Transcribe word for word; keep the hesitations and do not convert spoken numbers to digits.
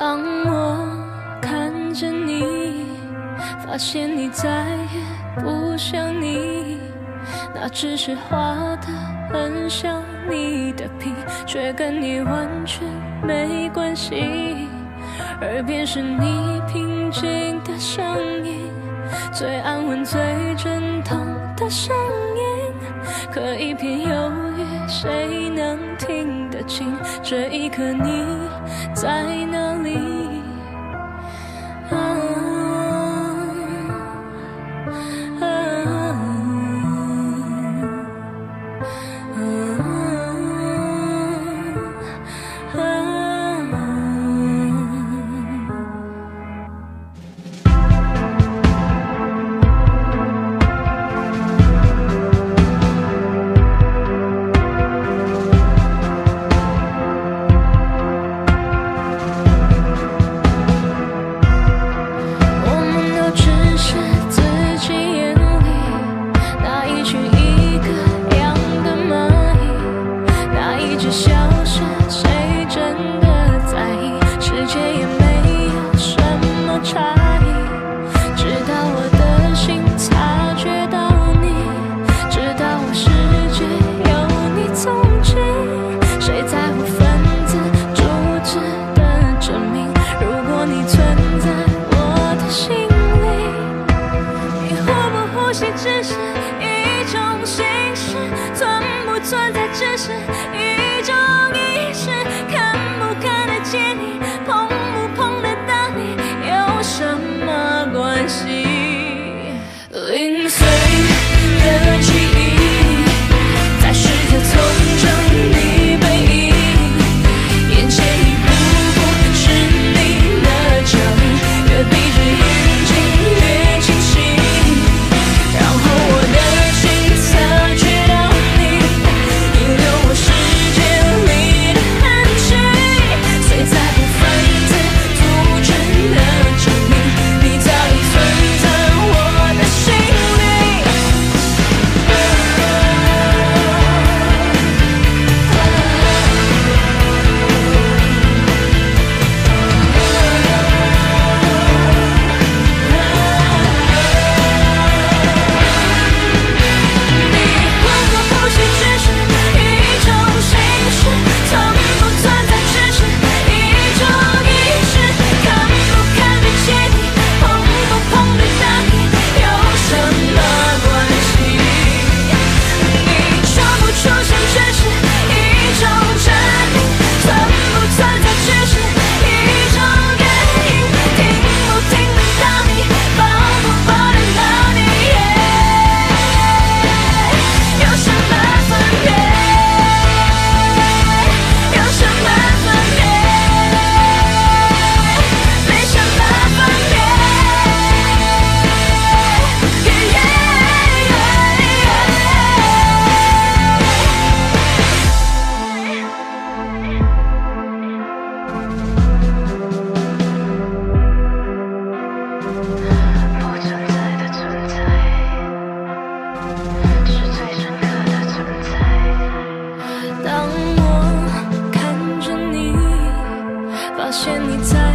当我看着你，发现你再也不像你，那只是画得很像你的皮，却跟你完全没关系。耳边是你平静的声音，最安稳最正统的声音，可一片忧郁谁能听得清？这一刻你在哪里？ 现你在。